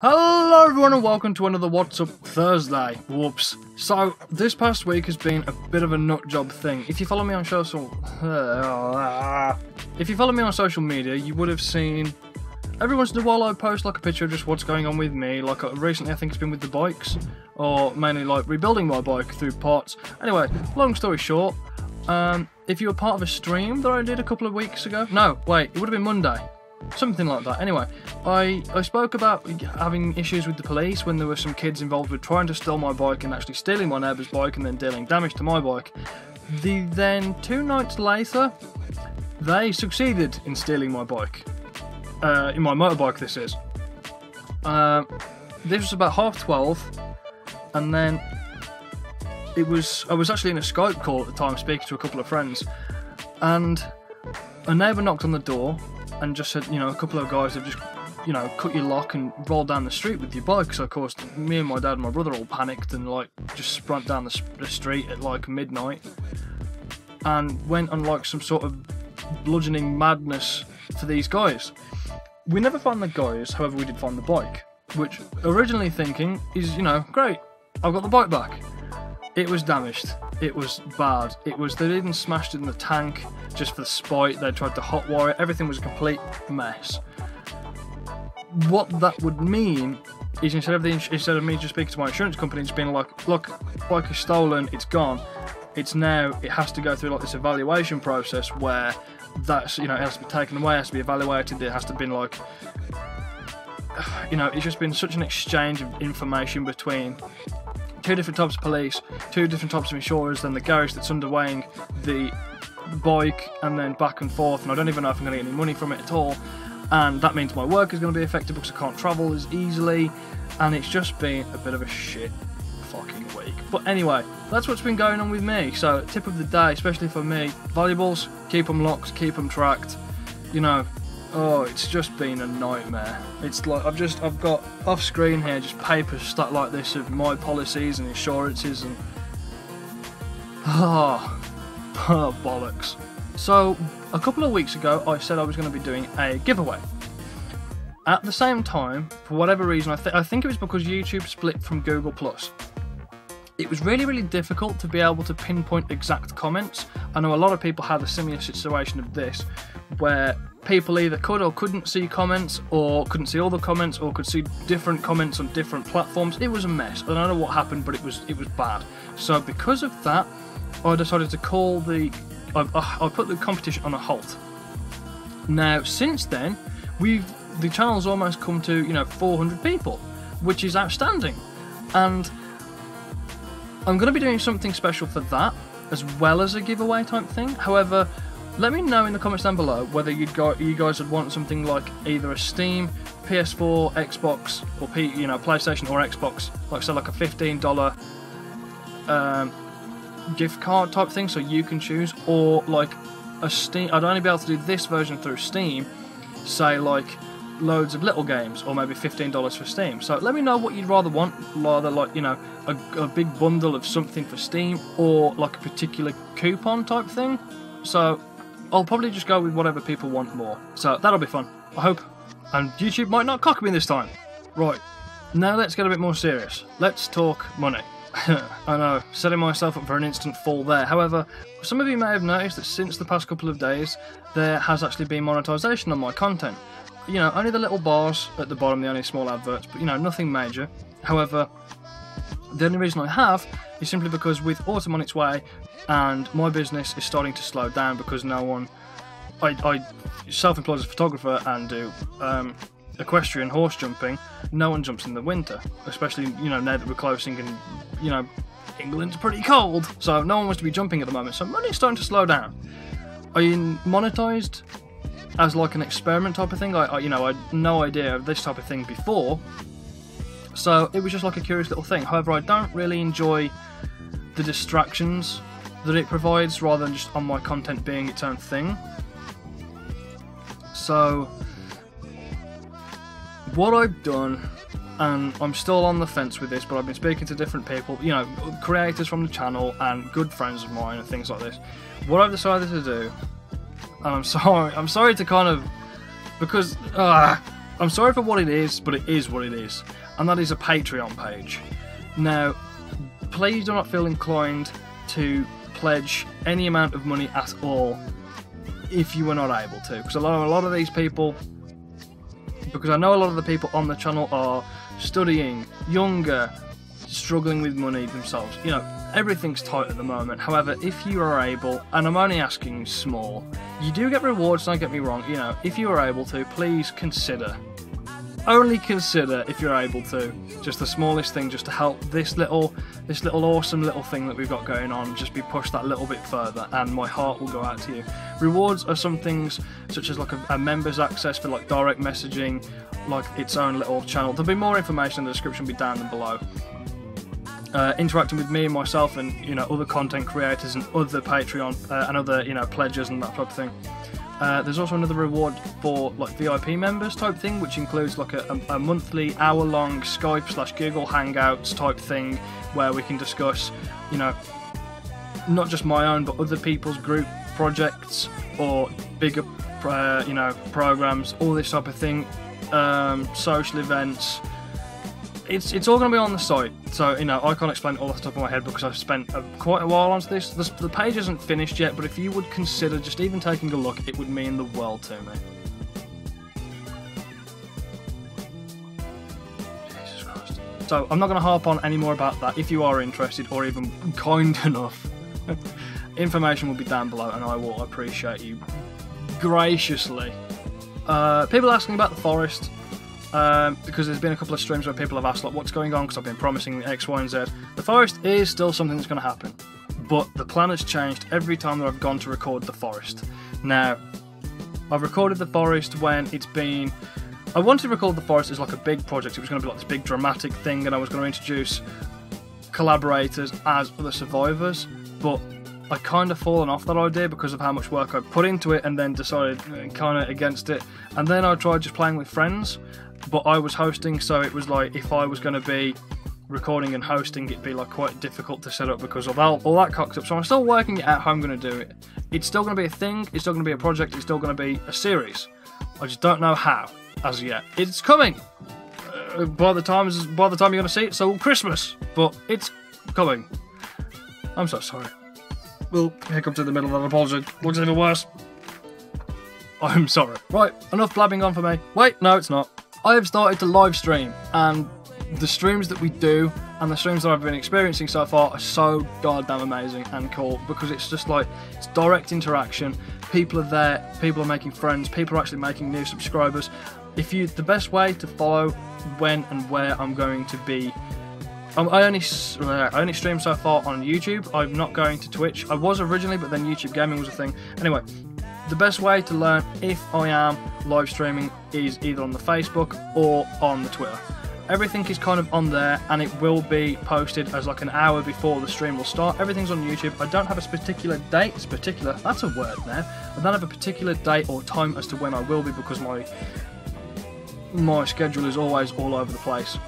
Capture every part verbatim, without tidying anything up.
Hello everyone and welcome to another What's Up Thursday. Whoops. So, this past week has been a bit of a nut job thing. If you follow me on social... If you follow me on social media, you would have seen... Every once in a while I post like a picture of just what's going on with me. Like recently I think it's been with the bikes. Or mainly like rebuilding my bike through parts. Anyway, long story short. Um, if you were part of a stream that I did a couple of weeks ago... No, wait, it would have been Monday. Something like that. Anyway, I, I spoke about having issues with the police when there were some kids involved with trying to steal my bike and actually stealing my neighbour's bike and then dealing damage to my bike. The then two nights later, they succeeded in stealing my bike. Uh, in my motorbike this is. Uh, this was about half twelve and then it was, I was actually in a Skype call at the time speaking to a couple of friends and a neighbour knocked on the door and just said, you know, a couple of guys have just, you know, cut your lock and rolled down the street with your bike. So, of course, me and my dad and my brother all panicked and, like, just sprung down the, the street at, like, midnight and went on, like, some sort of bludgeoning madness for these guys. We never found the guys, however, we did find the bike, which, originally thinking, is, you know, great, I've got the bike back. It was damaged. It was bad. It was, they didn't smash it in the tank just for the spite. They tried to hotwire it. Everything was a complete mess. What that would mean is instead of the instead of me just speaking to my insurance company, it's being like, look, bike is stolen. It's gone. It's now. It has to go through like this evaluation process where that's, you know, it has to be taken away. It has to be evaluated. It has to be like, you know, it's just been such an exchange of information between two different types of police, two different types of insurers, then the garage that's underweighing the bike, and then back and forth, and I don't even know if I'm going to get any money from it at all, and that means my work is going to be affected because I can't travel as easily, and it's just been a bit of a shit fucking week. But anyway, that's what's been going on with me, so tip of the day, especially for me, valuables, keep them locked, keep them tracked, you know. Oh, it's just been a nightmare. It's like, I've just, I've got off screen here, just papers stacked like this of my policies and insurances and... Oh, oh bollocks. So, a couple of weeks ago, I said I was going to be doing a giveaway. At the same time, for whatever reason, I, th I think it was because YouTube split from Google plus. It was really, really difficult to be able to pinpoint exact comments. I know a lot of people had a similar situation of this, where people either could or couldn't see comments, or couldn't see all the comments, or could see different comments on different platforms. It was a mess. I don't know what happened, but it was it was bad. So because of that, I decided to call the... I, I, I put the competition on a halt. Now, since then, we've the channel's almost come to, you know, four hundred people, which is outstanding. And I'm going to be doing something special for that, as well as a giveaway type thing. However, let me know in the comments down below whether you'd go, you guys would want something like either a Steam, P S four, Xbox, or P, you know, PlayStation or Xbox, like so like a fifteen dollar um, gift card type thing, so you can choose, or like a Steam. I'd only be able to do this version through Steam, say like loads of little games, or maybe fifteen dollars for Steam. So let me know what you'd rather want, rather like, you know, a, a big bundle of something for Steam, or like a particular coupon type thing. So I'll probably just go with whatever people want more. So that'll be fun, I hope. And YouTube might not cock me this time. Right, now let's get a bit more serious. Let's talk money. I know, setting myself up for an instant fall there. However, some of you may have noticed that since the past couple of days, there has actually been monetization on my content. You know, only the little bars at the bottom, the only small adverts, but you know, nothing major. However, the only reason I have is simply because with autumn on its way and my business is starting to slow down because no one... I, I self-employed as a photographer and do um, equestrian horse jumping. No one jumps in the winter, especially, you know, now that we're closing and, you know, England's pretty cold. So no one wants to be jumping at the moment, so money's starting to slow down. I monetised as like an experiment type of thing. I, I you know, I had no idea of this type of thing before. So it was just like a curious little thing. However, I don't really enjoy the distractions that it provides rather than just on my content being its own thing. So what I've done, and I'm still on the fence with this, but I've been speaking to different people, you know, creators from the channel and good friends of mine and things like this. What I've decided to do, and I'm sorry, I'm sorry to kind of, because, uh, I'm sorry for what it is, but it is what it is, and that is a Patreon page. Now, please do not feel inclined to pledge any amount of money at all if you were not able to, because a lot of, a lot of these people, because I know a lot of the people on the channel are studying, younger, struggling with money themselves. You know, everything's tight at the moment. However, if you are able, and I'm only asking small, you do get rewards, don't get me wrong, you know, if you are able to, please consider, only consider if you're able to, just the smallest thing, just to help this little, this little awesome little thing that we've got going on just be pushed that little bit further, and my heart will go out to you. Rewards are some things such as like a, a members access for like direct messaging, like its own little channel. There'll be more information in the description, be down and below. Uh, interacting with me and myself, and you know, other content creators and other Patreon uh, and other, you know, pledges and that type of thing. Uh, there's also another reward for like V I P members type thing, which includes like a, a monthly hour-long Skype slash Google Hangouts type thing where we can discuss, you know, not just my own but other people's group projects or bigger, uh, you know, programs, all this type of thing, um, social events. It's, it's all going to be on the site, so you know I can't explain it all off the top of my head because I've spent a, quite a while onto this. this. The page isn't finished yet, but if you would consider just even taking a look, it would mean the world to me. Jesus Christ. So I'm not going to harp on any more about that. If you are interested or even kind enough, information will be down below and I will appreciate you graciously. Uh, people asking about the forest. Um, because there's been a couple of streams where people have asked like what's going on because I've been promising X, Y and Z. The forest is still something that's going to happen, but the plan has changed every time that I've gone to record the forest. Now, I've recorded the forest when it's been... I wanted to record the forest as like a big project. It was going to be like this big dramatic thing and I was going to introduce collaborators as other survivors, but I kind of fallen off that idea because of how much work I put into it and then decided kind of against it. And then I tried just playing with friends, but I was hosting, so it was like if I was going to be recording and hosting, it'd be like quite difficult to set up because of all, all that cocks up. So I'm still working it out how I'm going to do it. It's still going to be a thing, it's still going to be a project, it's still going to be a series. I just don't know how as yet. It's coming uh, by the time by the time you're going to see it, so Christmas, but it's coming. I'm so sorry. We'll hiccup to the middle of the apology. Looks even worse. I'm sorry. Right, enough blabbing on for me. Wait, no, it's not. I have started to live stream, and the streams that we do and the streams that I've been experiencing so far are so goddamn amazing and cool because it's just like it's direct interaction. People are there, people are making friends, people are actually making new subscribers. If you, the best way to follow when and where I'm going to be. I only, I only stream so far on YouTube. I'm not going to Twitch. I was originally, but then YouTube gaming was a thing. Anyway, the best way to learn if I am live streaming is either on the Facebook or on the Twitter. Everything is kind of on there, and it will be posted as like an hour before the stream will start. Everything's on YouTube. I don't have a particular date. It's particular. That's a word there. I don't have a particular date or time as to when I will be because my my schedule is always all over the place.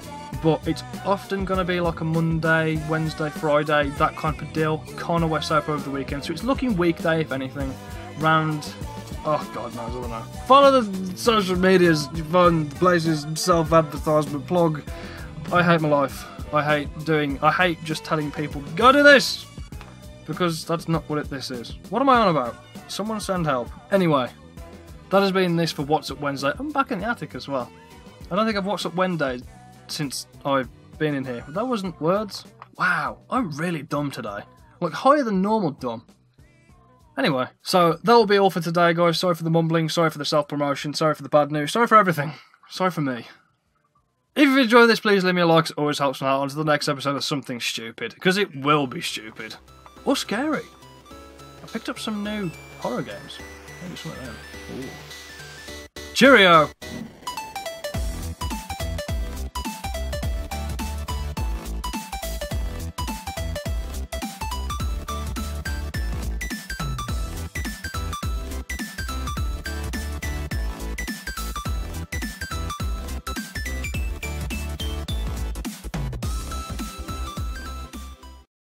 But it's often going to be like a Monday, Wednesday, Friday, that kind of deal. Kind of West up over the weekend. So it's looking weekday, if anything. Round, oh god knows, I don't know. Follow the social medias, fun places, self-advertisement, plug. I hate my life. I hate doing, I hate just telling people, go do this! Because that's not what it, this is. What am I on about? Someone send help. Anyway, that has been this for What's Up Wednesday. I'm back in the attic as well. I don't think I've What's Up Wednesday since I've been in here. That wasn't words. Wow, I'm really dumb today. Like, higher than normal dumb. Anyway, so that'll be all for today, guys. Sorry for the mumbling, sorry for the self-promotion, sorry for the bad news, sorry for everything. Sorry for me. If you enjoyed this, please leave me a like. It always helps me out. On to the next episode of something stupid, because it will be stupid. Or scary. I picked up some new horror games. Maybe something like that. Ooh. Cheerio!